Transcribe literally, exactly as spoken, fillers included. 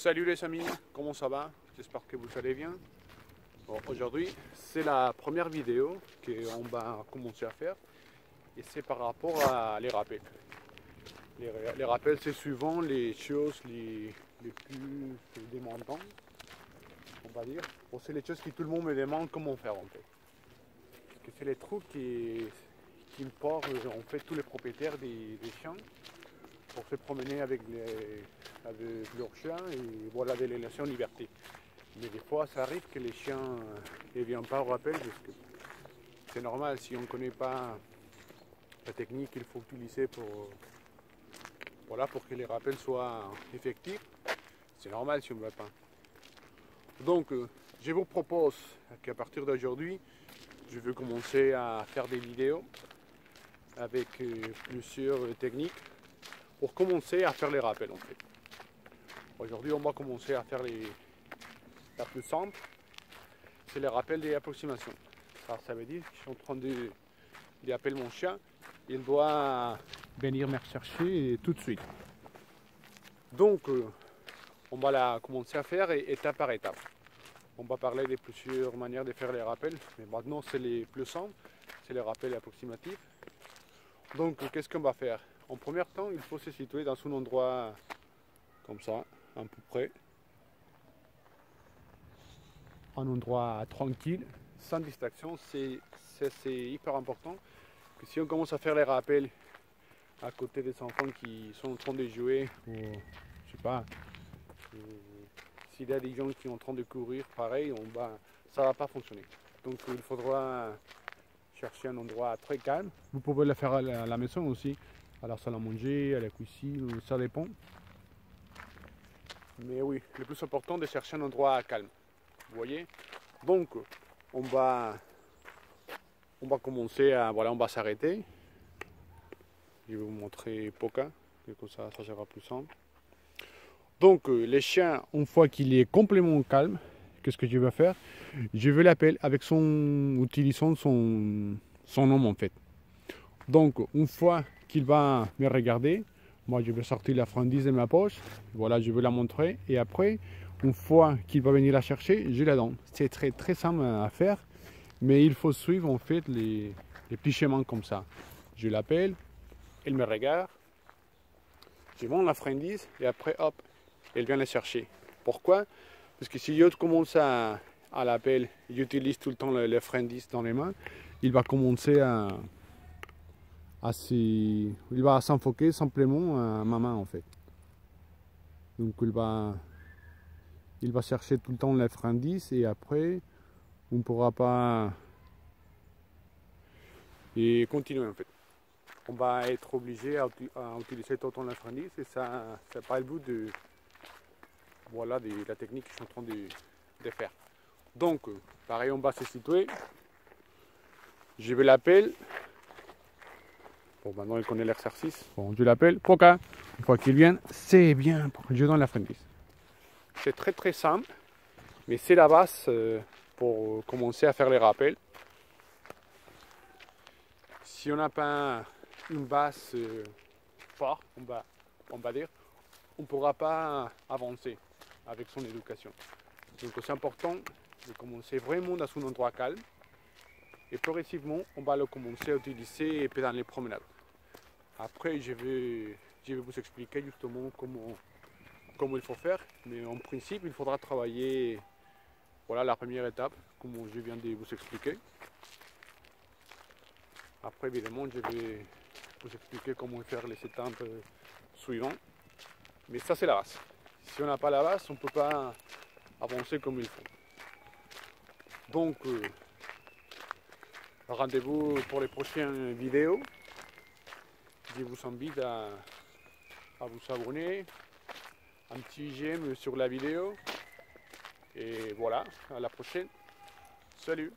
Salut les amis, comment ça va? J'espère que vous allez bien. Bon, aujourd'hui, c'est la première vidéo qu'on va commencer à faire et c'est par rapport à les rappels. Les, les rappels, c'est souvent les choses les, les plus demandantes, on va dire. Bon, c'est les choses que tout le monde me demande comment faire en fait. C'est les trucs qui, qui importent en fait tous les propriétaires des, des chiens pour se promener avec les avec leurs chiens et voilà des relations de liberté. Mais des fois ça arrive que les chiens ne viennent pas au rappel parce que c'est normal, si on ne connaît pas la technique qu'il faut utiliser pour, voilà, pour que les rappels soient effectifs, c'est normal si on ne va pas. Donc je vous propose qu'à partir d'aujourd'hui, je vais commencer à faire des vidéos avec plusieurs techniques pour commencer à faire les rappels en fait. Aujourd'hui, on va commencer à faire les... la plus simple, c'est les rappels des approximations. Ça, ça veut dire que je suis en train de, de appeler mon chien, il doit venir me rechercher tout de suite. Donc, on va la commencer à faire étape par étape. On va parler de plusieurs manières de faire les rappels, mais maintenant c'est les plus simples, c'est les rappels approximatifs. Donc, qu'est-ce qu'on va faire? En premier temps, il faut se situer dans un endroit comme ça, à peu près. Un endroit tranquille, sans distraction, c'est hyper important. Que si on commence à faire les rappels à côté des enfants qui sont en train de jouer, ou je sais pas, s'il y a des gens qui sont en train de courir, pareil, on va, ça va pas fonctionner. Donc il faudra chercher un endroit très calme. Vous pouvez le faire à la, à la maison aussi, à la salle à manger, à la cuisine, ça dépend. Mais oui, le plus important de chercher un endroit calme, vous voyez. Donc on va on va commencer à voilà, on va s'arrêter. Je vais vous montrer Poca, comme ça ça sera plus simple. Donc les chiens, une fois qu'il est complètement calme, qu'est-ce que je vais faire? Je vais l'appeler avec son utilisant son son nom en fait. Donc une fois qu'il va me regarder, moi je vais sortir la friandise de ma poche, voilà, je vais la montrer et après, une fois qu'il va venir la chercher, je la donne. C'est très très simple à faire, mais il faut suivre en fait les, les petits chemins comme ça. Je l'appelle, elle me regarde, je monte la friandise et après hop, elle vient la chercher. Pourquoi? Parce que si je commence à, à l'appeler, j'utilise tout le temps la friandise dans les mains, il va commencer à... Assez... il va s'enfoquer simplement à ma main en fait. Donc il va, il va chercher tout le temps la friandise et après on ne pourra pas et continuer en fait. On va être obligé à, à utiliser tout le temps la friandise et ça n'est pas le bout de, voilà, de la technique que je suis en train de, de faire. Donc pareil, on va se situer. Je vais l'appeler. Bon, maintenant il connaît l'exercice. Bon, je l'appelle Poca. Une fois qu'il vient, c'est bien. Je donne la friandise. C'est très très simple, mais c'est la base pour commencer à faire les rappels. Si on n'a pas une base forte, on va, on va dire, on ne pourra pas avancer avec son éducation. Donc c'est important de commencer vraiment dans un endroit calme. Et progressivement, on va le commencer à utiliser pendant les promenades. Après, je vais, je vais vous expliquer justement comment, comment il faut faire. Mais en principe, il faudra travailler, voilà, la première étape, comme je viens de vous expliquer. Après, évidemment, je vais vous expliquer comment faire les étapes suivantes. Mais ça, c'est la base. Si on n'a pas la base, on ne peut pas avancer comme il faut. Donc... Euh, rendez-vous pour les prochaines vidéos. Je vous invite à, à vous abonner, un petit j'aime sur la vidéo. Et voilà, à la prochaine. Salut!